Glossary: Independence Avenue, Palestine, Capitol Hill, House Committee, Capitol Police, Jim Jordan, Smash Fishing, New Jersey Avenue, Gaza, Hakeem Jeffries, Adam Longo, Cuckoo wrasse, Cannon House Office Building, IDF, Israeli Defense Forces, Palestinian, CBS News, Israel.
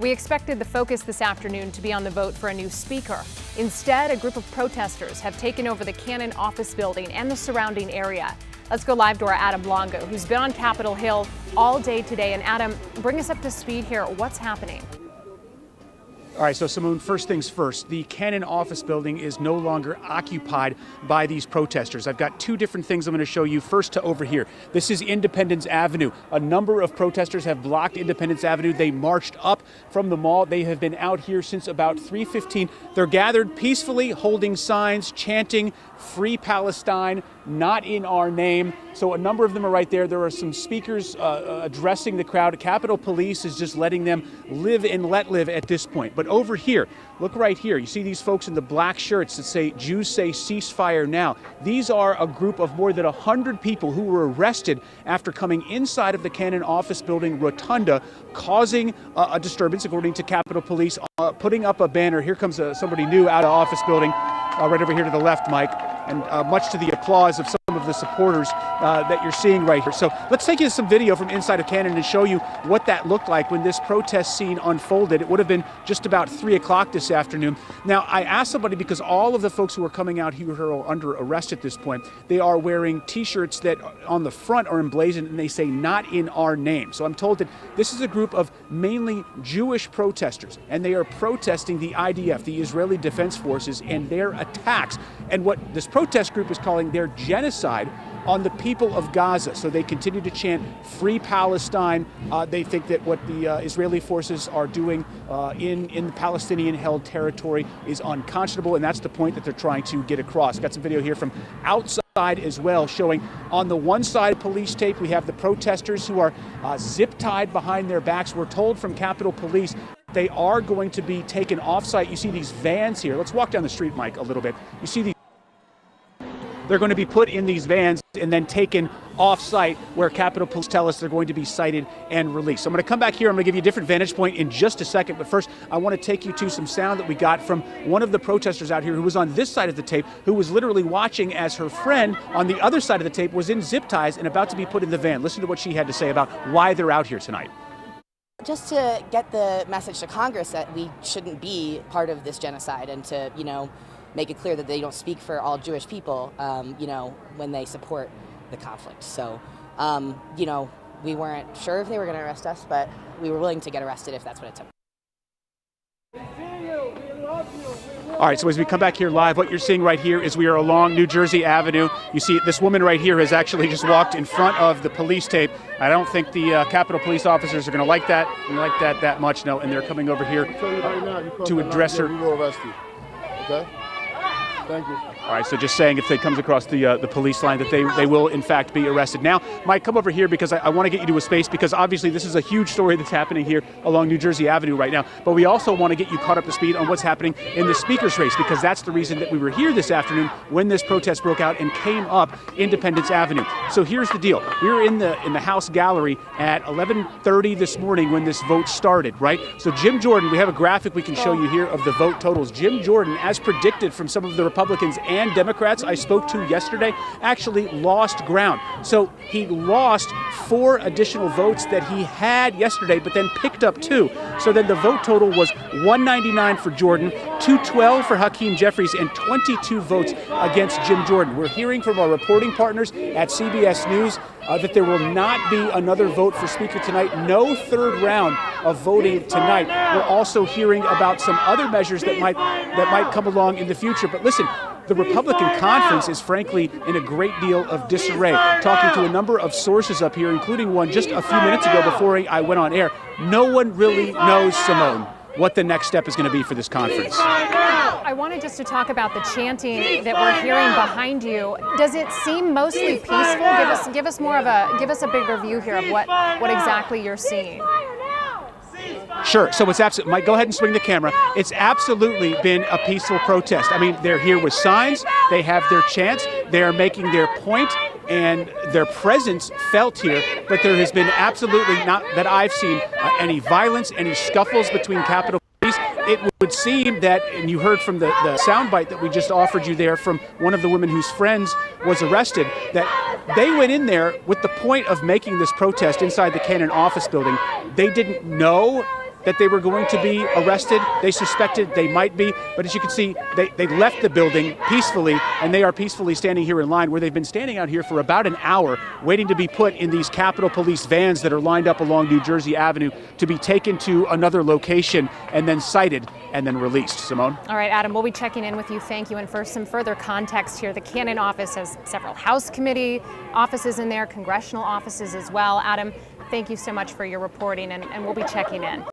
We expected the focus this afternoon to be on the vote for a new speaker. Instead, a group of protesters have taken over the Cannon Office Building and the surrounding area. Let's go live to our Adam Longo, who's been on Capitol Hill all day today. And Adam, bring us up to speed here. What's happening? All right, so Simone, first things first, the Cannon Office Building is no longer occupied by these protesters. I've got two different things I'm going to show you. First, to over here. This is Independence Avenue. A number of protesters have blocked Independence Avenue. They marched up from the mall. They have been out here since about 3:15. They're gathered peacefully, holding signs, chanting, "Free Palestine, not in our name." So a number of them are right there. There are some speakers addressing the crowd. Capitol Police is just letting them live and let live at this point. But over here, look right here. You see these folks in the black shirts that say, "Jews say ceasefire now." These are a group of more than 100 people who were arrested after coming inside of the Cannon Office Building rotunda, causing a disturbance, according to Capitol Police, putting up a banner. Here comes somebody new out of Office Building, right over here to the left, Mike, and much to the applause of some of the supporters that you're seeing right here. So let's take you some video from inside of Cannon and show you what that looked like when this protest scene unfolded. It would have been just about 3 o'clock this afternoon. Now, I asked somebody, because all of the folks who are coming out here are under arrest at this point. They are wearing T-shirts that on the front are emblazoned and they say "not in our name." So I'm told that this is a group of mainly Jewish protesters, and they are protesting the IDF, the Israeli Defense Forces, and their attacks and what this protest group is calling their genocide on the people of Gaza. So they continue to chant "Free Palestine." They think that what the Israeli forces are doing in Palestinian-held territory is unconscionable, and that's the point that they're trying to get across. Got some video here from outside as well, showing on the one side of police tape, we have the protesters who are zip-tied behind their backs. We're told from Capitol Police they are going to be taken off-site. You see these vans here. Let's walk down the street, Mike, a little bit. You see these. They're going to be put in these vans and then taken off-site, where Capitol Police tell us they're going to be cited and released. So I'm going to come back here. I'm going to give you a different vantage point in just a second. But first, I want to take you to some sound that we got from one of the protesters out here who was on this side of the tape, who was literally watching as her friend on the other side of the tape was in zip ties and about to be put in the van. Listen to what she had to say about why they're out here tonight. Just to get the message to Congress that we shouldn't be part of this genocide, and to, you know, make it clear that they don't speak for all Jewish people, you know, when they support the conflict. So, you know, we weren't sure if they were going to arrest us, but we were willing to get arrested if that's what it took. All right, so as we come back here live, what you're seeing right here is we are along New Jersey Avenue. You see this woman right here has actually just walked in front of the police tape. I don't think the Capitol Police officers are going to like that much, no, and they're coming over here to address her. Okay. Thank you. All right, so just saying if they comes across the police line that they will, in fact, be arrested. Now, Mike, come over here, because I want to get you to a space, because obviously this is a huge story that's happening here along New Jersey Avenue right now. But we also want to get you caught up to speed on what's happening in the speaker's race, because that's the reason that we were here this afternoon when this protest broke out and came up Independence Avenue. So here's the deal. We were in the House gallery at 11:30 this morning when this vote started, right? So Jim Jordan, we have a graphic we can show you here of the vote totals. Jim Jordan, as predicted from some of the Republicans and Democrats I spoke to yesterday, actually lost ground. So he lost 4 additional votes that he had yesterday, but then picked up 2. So then the vote total was 199 for Jordan, 212 for Hakeem Jeffries, and 22 votes against Jim Jordan. We're hearing from our reporting partners at CBS News that there will not be another vote for speaker tonight. No third round of voting tonight. We're also hearing about some other measures that might come along in the future. But listen, the Republican conference is frankly in a great deal of disarray. Talking to a number of sources up here, including one just a few minutes ago before I went on air, no one really knows, Simone, what the next step is going to be for this conference. I wanted just to talk about the chanting that we're hearing behind you. Does it seem mostly peaceful? Give us more of a, give us a bigger view here of what exactly you're seeing. Sure. So it's absolutely, Mike, go ahead and swing the camera. It's absolutely been a peaceful protest. I mean, they're here with signs. They have their chants. They are making their point, and their presence felt here. But there has been absolutely not that I've seen any violence, any scuffles between Capitol Police. It would seem that, and you heard from the soundbite that we just offered you there from one of the women whose friends was arrested, that they went in there with the point of making this protest inside the Cannon Office Building. They didn't know that they were going to be arrested. They suspected they might be, but as you can see, they left the building peacefully, and they are peacefully standing here in line, where they've been standing out here for about an hour, waiting to be put in these Capitol Police vans that are lined up along New Jersey Avenue to be taken to another location and then cited and then released. Simone? All right, Adam, we'll be checking in with you. Thank you. And for some further context here, the Cannon office has several House Committee offices in there, congressional offices as well. Adam, thank you so much for your reporting, and we'll be checking in.